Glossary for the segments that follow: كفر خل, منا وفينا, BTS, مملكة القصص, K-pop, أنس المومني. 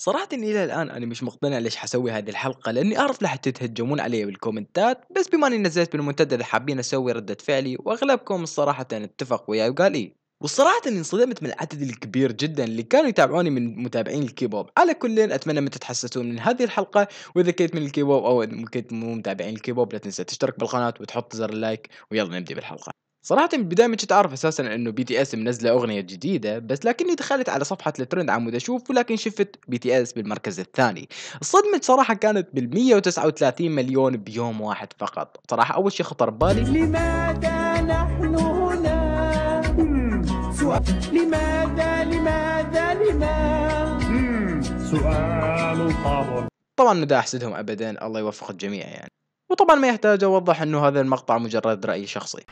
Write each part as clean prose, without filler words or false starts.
صراحة إني إلى الآن أنا مش مقتنع ليش حسوي هذه الحلقة، لأني أعرف راح تتهجمون علي بالكومنتات، بس بما إني نزلت بالمنتدى اللي حابين أسوي ردة فعلي، وأغلبكم الصراحة اتفق وياي وقال إيه. والصراحة إني انصدمت من العدد الكبير جدا اللي كانوا يتابعوني من متابعين الكيبوب. على كل، أتمنى من تتحسسون من هذه الحلقة، وإذا كنت من الكيبوب أو كنت مو متابعين الكيبوب لا تنسى تشترك بالقناة وتحط زر اللايك، ويلا نبدأ بالحلقة. صراحة من البداية ما كنت أعرف أساسا إنه BTS منزلة أغنية جديدة، بس لكني دخلت على صفحة الترند عمود أشوف، ولكن شفت BTS بالمركز الثاني. الصدمة صراحة كانت بال139 مليون بيوم واحد فقط. صراحة أول شيء خطر ببالي لماذا نحن هنا؟ لماذا سؤال خاطئ. طبعا ده أحسدهم أبدا، الله يوفق الجميع يعني. وطبعا ما يحتاج أوضح إنه هذا المقطع مجرد رأي شخصي.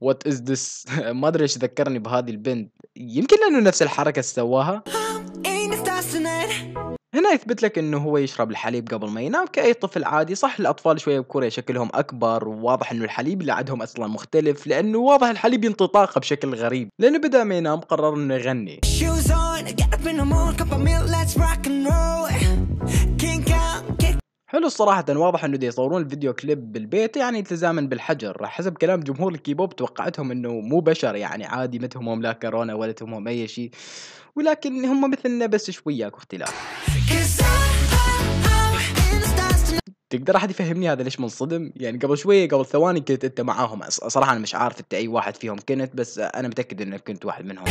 وات از ذس، ما ادري ايش ذكرني بهذه البنت، يمكن لانه نفس الحركه سواها. هنا يثبت لك انه هو يشرب الحليب قبل ما ينام كاي طفل عادي. صح الاطفال شويه بكوريا شكلهم اكبر، وواضح انه الحليب اللي عندهم اصلا مختلف، لانه واضح الحليب ينطي طاقه بشكل غريب، لانه بدا ما ينام قرر انه يغني. حلو صراحة، واضح انه دي يصورون الفيديو كليب بالبيت يعني التزاما بالحجر. حسب كلام جمهور الكيبوب توقعتهم انه مو بشر يعني عادي، ما تهمهم لا كورونا ولا تهمهم اي شيء، ولكن هم مثلنا بس شوية اختلاف. تقدر احد يفهمني هذا ليش منصدم؟ يعني قبل شوية قبل ثواني كنت انت معاهم، صراحة انا مش عارف انت اي واحد فيهم كنت، بس انا متأكد انك كنت واحد منهم.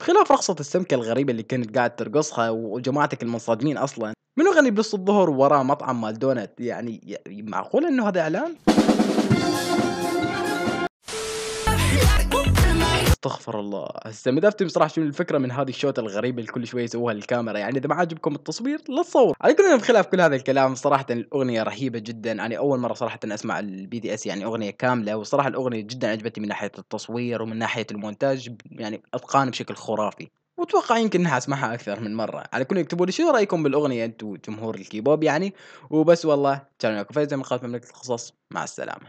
بخلاف رقصة السمكة الغريبة اللي كانت قاعد ترقصها وجماعتك المنصدمين أصلا، منو غني بنص الظهر وراء مطعم مال دونت؟ يعني معقول إنه هذا إعلان؟ استغفر الله. هسه ما دفتم صراحة شنو الفكرة من هذه الشوطة الغريبة اللي كل شوية يسووها للكاميرا، يعني إذا ما عجبكم التصوير لا تصور. على كل، بخلاف كل هذا الكلام صراحة الأغنية رهيبة جدا، أنا أول مرة صراحة أسمع BTS يعني أغنية كاملة، وصراحة الأغنية جدا عجبتني من ناحية التصوير ومن ناحية المونتاج، يعني أتقان بشكل خرافي، وأتوقع يمكن إنها أسمعها أكثر من مرة. على كل، اكتبوا لي شنو رأيكم بالأغنية أنتوا جمهور الكيبوب يعني. وبس والله، كان معكم فايز من قناة مملكة القصص، مع السلامة.